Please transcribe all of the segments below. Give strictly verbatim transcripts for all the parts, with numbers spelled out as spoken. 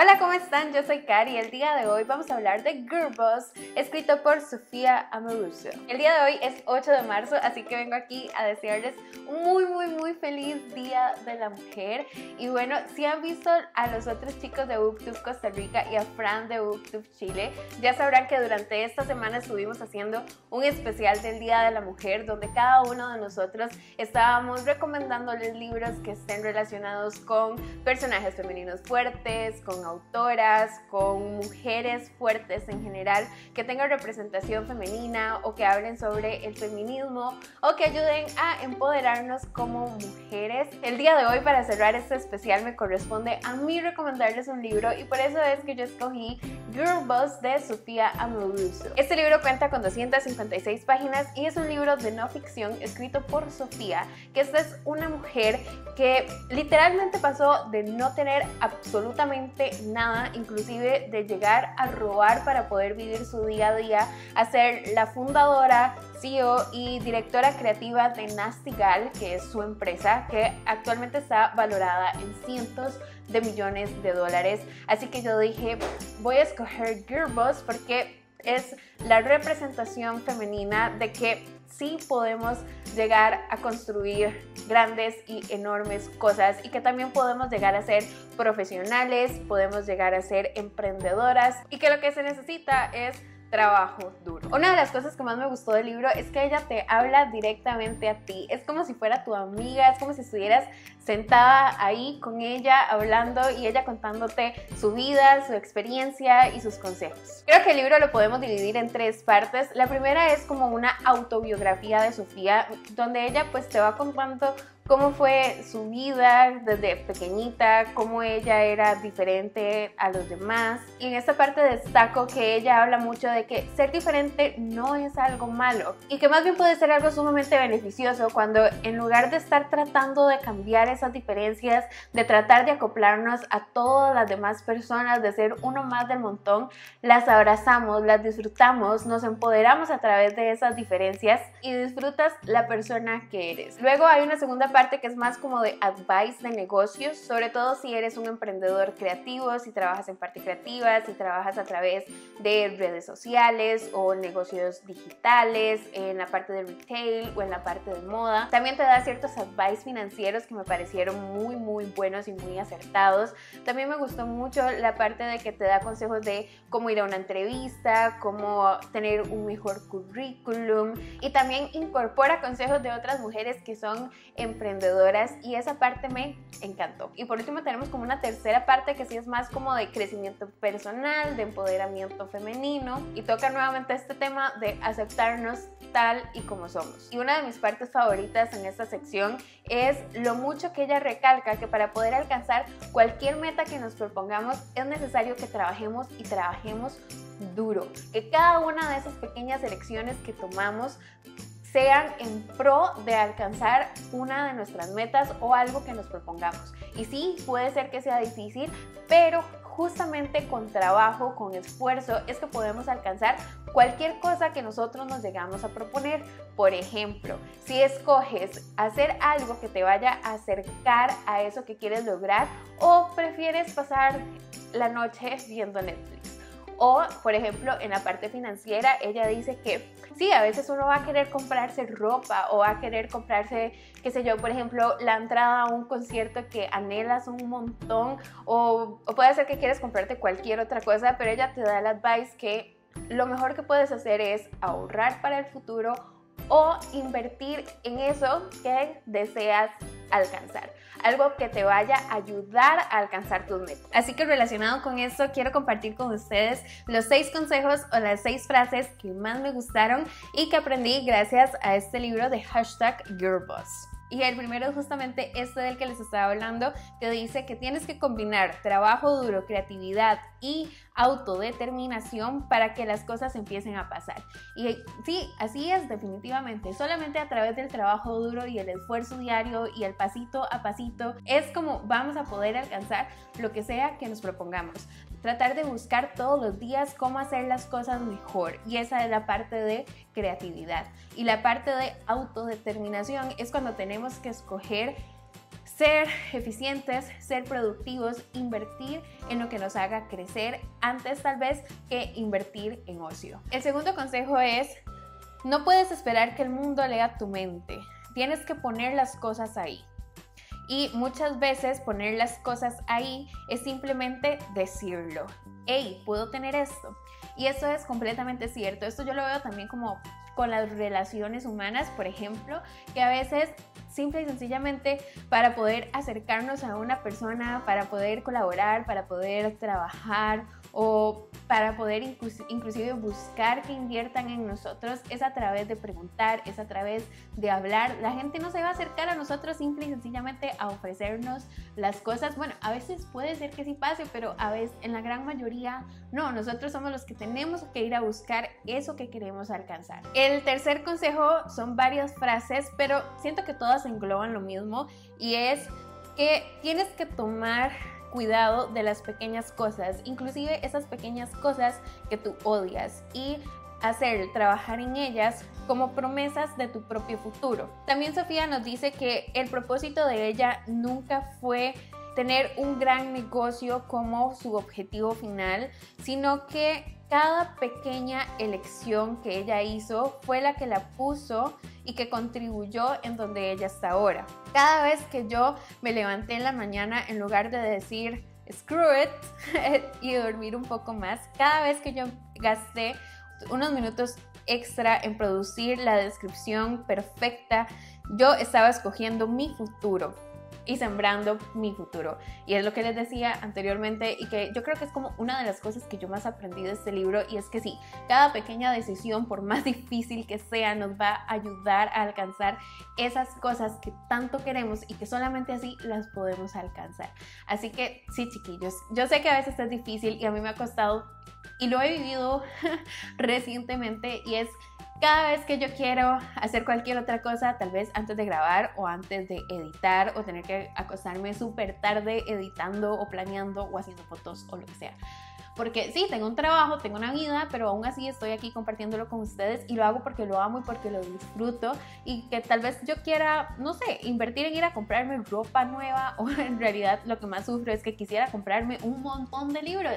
Hola, ¿cómo están? Yo soy Cari y el día de hoy vamos a hablar de Girlboss, escrito por Sofía Amoruso. El día de hoy es ocho de marzo, así que vengo aquí a desearles un muy, muy, muy feliz Día de la Mujer. Y bueno, si han visto a los otros chicos de Booktube Costa Rica y a Fran de Booktube Chile, ya sabrán que durante esta semana estuvimos haciendo un especial del Día de la Mujer, donde cada uno de nosotros estábamos recomendándoles libros que estén relacionados con personajes femeninos fuertes, con autoras, con mujeres fuertes en general, que tengan representación femenina o que hablen sobre el feminismo o que ayuden a empoderarnos como mujeres. El día de hoy, para cerrar este especial, me corresponde a mí recomendarles un libro y por eso es que yo escogí Girlboss de Sofía Amoruso. Este libro cuenta con doscientas cincuenta y seis páginas y es un libro de no ficción escrito por Sofía, que esta es una mujer que literalmente pasó de no tener absolutamente nada, inclusive de llegar a robar para poder vivir su día a día, a ser la fundadora, C E O y directora creativa de Nasty Gal, que es su empresa, que actualmente está valorada en cientos de millones de dólares. Así que yo dije, voy a escoger Girlboss porque es la representación femenina de que sí podemos llegar a construir grandes y enormes cosas y que también podemos llegar a ser profesionales, podemos llegar a ser emprendedoras y que lo que se necesita es trabajo duro. Una de las cosas que más me gustó del libro es que ella te habla directamente a ti. Es como si fuera tu amiga, es como si estuvieras sentada ahí con ella hablando y ella contándote su vida, su experiencia y sus consejos. Creo que el libro lo podemos dividir en tres partes. La primera es como una autobiografía de Sofía, donde ella pues te va contando cómo fue su vida desde pequeñita, cómo ella era diferente a los demás. Y en esta parte destaco que ella habla mucho de que ser diferente no es algo malo y que más bien puede ser algo sumamente beneficioso cuando, en lugar de estar tratando de cambiar esas diferencias, de tratar de acoplarnos a todas las demás personas, de ser uno más del montón, las abrazamos, las disfrutamos, nos empoderamos a través de esas diferencias y disfrutas la persona que eres. Luego hay una segunda parte parte que es más como de advice de negocios, sobre todo si eres un emprendedor creativo, si trabajas en parte creativa, si trabajas a través de redes sociales o negocios digitales, en la parte de retail o en la parte de moda. También te da ciertos advice financieros que me parecieron muy muy buenos y muy acertados. También me gustó mucho la parte de que te da consejos de cómo ir a una entrevista, cómo tener un mejor currículum y también incorpora consejos de otras mujeres que son emprendedoras y esa parte me encantó. Y por último tenemos como una tercera parte que sí es más como de crecimiento personal, de empoderamiento femenino y toca nuevamente este tema de aceptarnos tal y como somos. Y una de mis partes favoritas en esta sección es lo mucho que ella recalca que para poder alcanzar cualquier meta que nos propongamos es necesario que trabajemos y trabajemos duro, que cada una de esas pequeñas elecciones que tomamos sean en pro de alcanzar una de nuestras metas o algo que nos propongamos. Y sí, puede ser que sea difícil, pero justamente con trabajo, con esfuerzo, es que podemos alcanzar cualquier cosa que nosotros nos llegamos a proponer. Por ejemplo, si escoges hacer algo que te vaya a acercar a eso que quieres lograr o prefieres pasar la noche viendo Netflix. O, por ejemplo, en la parte financiera, ella dice que sí, a veces uno va a querer comprarse ropa o va a querer comprarse, qué sé yo, por ejemplo, la entrada a un concierto que anhelas un montón o, o puede ser que quieres comprarte cualquier otra cosa, pero ella te da el advice que lo mejor que puedes hacer es ahorrar para el futuro o invertir en eso que deseas alcanzar, algo que te vaya a ayudar a alcanzar tus metas. Así que relacionado con esto, quiero compartir con ustedes los seis consejos o las seis frases que más me gustaron y que aprendí gracias a este libro de hashtag Girlboss. Y el primero es justamente este del que les estaba hablando, que dice que tienes que combinar trabajo duro, creatividad y autodeterminación para que las cosas empiecen a pasar. Y sí, así es definitivamente. Solamente a través del trabajo duro y el esfuerzo diario y el pasito a pasito es como vamos a poder alcanzar lo que sea que nos propongamos. Tratar de buscar todos los días cómo hacer las cosas mejor, y esa es la parte de creatividad. Y la parte de autodeterminación es cuando tenemos que escoger ser eficientes, ser productivos, invertir en lo que nos haga crecer antes tal vez que invertir en ocio. El segundo consejo es, no puedes esperar que el mundo lea tu mente, tienes que poner las cosas ahí. Y muchas veces poner las cosas ahí es simplemente decirlo. Hey, ¿puedo tener esto? Y eso es completamente cierto. Esto yo lo veo también como con las relaciones humanas, por ejemplo, que a veces simple y sencillamente para poder acercarnos a una persona, para poder colaborar, para poder trabajar o para poder inclusive buscar que inviertan en nosotros, es a través de preguntar, es a través de hablar. La gente no se va a acercar a nosotros simple y sencillamente a ofrecernos las cosas. Bueno, a veces puede ser que sí pase, pero a veces, en la gran mayoría no. Nosotros somos los que tenemos que ir a buscar eso que queremos alcanzar. El tercer consejo son varias frases, pero siento que todas engloban lo mismo, y es que tienes que tomar cuidado de las pequeñas cosas, inclusive esas pequeñas cosas que tú odias, y hacer, trabajar en ellas como promesas de tu propio futuro. También Sofía nos dice que el propósito de ella nunca fue tener un gran negocio como su objetivo final, sino que cada pequeña elección que ella hizo fue la que la puso y que contribuyó en donde ella está ahora. Cada vez que yo me levanté en la mañana, en lugar de decir screw it y dormir un poco más, cada vez que yo gasté unos minutos extra en producir la descripción perfecta, yo estaba escogiendo mi futuro y sembrando mi futuro. Y es lo que les decía anteriormente, y que yo creo que es como una de las cosas que yo más aprendí de este libro, y es que sí, cada pequeña decisión, por más difícil que sea, nos va a ayudar a alcanzar esas cosas que tanto queremos y que solamente así las podemos alcanzar. Así que sí, chiquillos, yo sé que a veces es difícil y a mí me ha costado, y lo he vivido recientemente, y es cada vez que yo quiero hacer cualquier otra cosa, tal vez antes de grabar o antes de editar, o tener que acostarme súper tarde editando o planeando o haciendo fotos o lo que sea. Porque sí, tengo un trabajo, tengo una vida, pero aún así estoy aquí compartiéndolo con ustedes, y lo hago porque lo amo y porque lo disfruto, y que tal vez yo quiera, no sé, invertir en ir a comprarme ropa nueva, o en realidad lo que más sufro es que quisiera comprarme un montón de libros,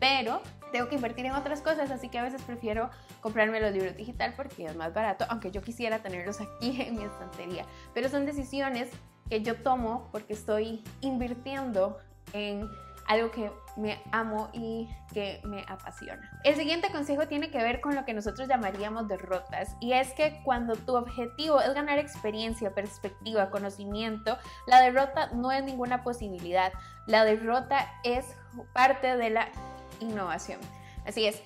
pero tengo que invertir en otras cosas, así que a veces prefiero comprarme los libros digital porque es más barato, aunque yo quisiera tenerlos aquí en mi estantería. Pero son decisiones que yo tomo porque estoy invirtiendo en algo que me amo y que me apasiona. El siguiente consejo tiene que ver con lo que nosotros llamaríamos derrotas, y es que cuando tu objetivo es ganar experiencia, perspectiva, conocimiento, la derrota no es ninguna posibilidad. La derrota es parte de la innovación. Así es,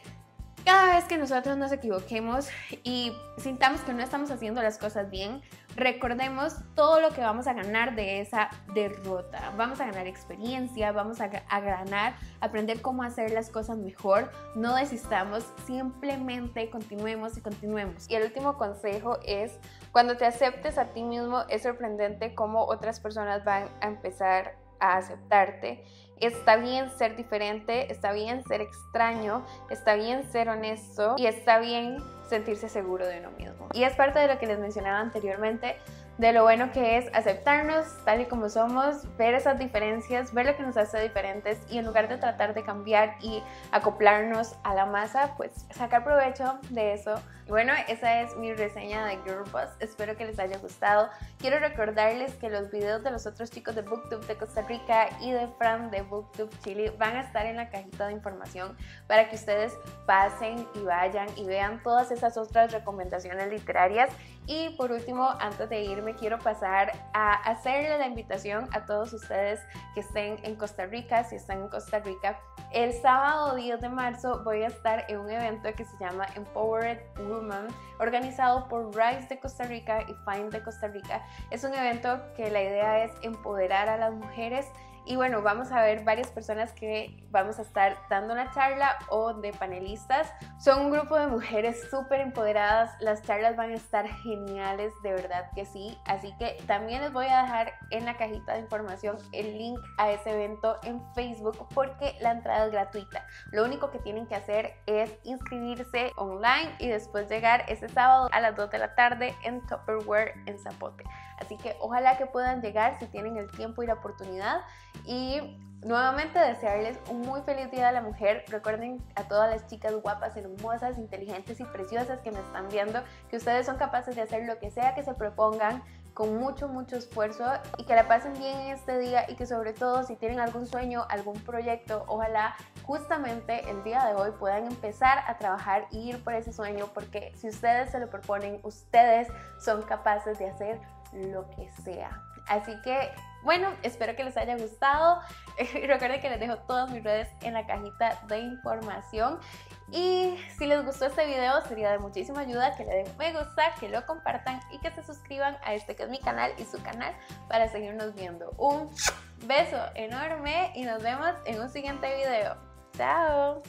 cada vez que nosotros nos equivoquemos y sintamos que no estamos haciendo las cosas bien, recordemos todo lo que vamos a ganar de esa derrota. Vamos a ganar experiencia, vamos a, a ganar, aprender cómo hacer las cosas mejor. No desistamos, simplemente continuemos y continuemos. Y el último consejo es, cuando te aceptes a ti mismo, es sorprendente cómo otras personas van a empezar a aceptarte. Está bien ser diferente, está bien ser extraño, está bien ser honesto, y está bien sentirse seguro de uno mismo. Y es parte de lo que les mencionaba anteriormente, de lo bueno que es aceptarnos tal y como somos, ver esas diferencias, ver lo que nos hace diferentes, y en lugar de tratar de cambiar y acoplarnos a la masa, pues sacar provecho de eso. Y bueno, esa es mi reseña de Girlboss, espero que les haya gustado. Quiero recordarles que los videos de los otros chicos de Booktube de Costa Rica y de Fran de Booktube Chile van a estar en la cajita de información para que ustedes pasen y vayan y vean todas esas otras recomendaciones literarias. Y por último, antes de irme, quiero pasar a hacerle la invitación a todos ustedes que estén en Costa Rica. Si están en Costa Rica, el sábado diez de marzo voy a estar en un evento que se llama Empowered Woman, organizado por Rise de Costa Rica y Find de Costa Rica. Es un evento que la idea es empoderar a las mujeres. Y bueno, vamos a ver varias personas que vamos a estar dando una charla o de panelistas. Son un grupo de mujeres súper empoderadas. Las charlas van a estar geniales, de verdad que sí. Así que también les voy a dejar en la cajita de información el link a ese evento en Facebook, porque la entrada es gratuita. Lo único que tienen que hacer es inscribirse online y después llegar ese sábado a las dos de la tarde en Tupperware en Zapote. Así que ojalá que puedan llegar si tienen el tiempo y la oportunidad. Y nuevamente desearles un muy feliz Día de la Mujer. Recuerden a todas las chicas guapas, hermosas, inteligentes y preciosas que me están viendo, que ustedes son capaces de hacer lo que sea que se propongan con mucho, mucho esfuerzo, y que la pasen bien en este día, y que sobre todo si tienen algún sueño, algún proyecto, ojalá justamente el día de hoy puedan empezar a trabajar e ir por ese sueño, porque si ustedes se lo proponen, ustedes son capaces de hacer lo que sea. Así que bueno, espero que les haya gustado. Recuerden que les dejo todas mis redes en la cajita de información. Y si les gustó este video, sería de muchísima ayuda que le den me gusta, que lo compartan y que se suscriban a este que es mi canal y su canal para seguirnos viendo. Un beso enorme y nos vemos en un siguiente video. ¡Chao!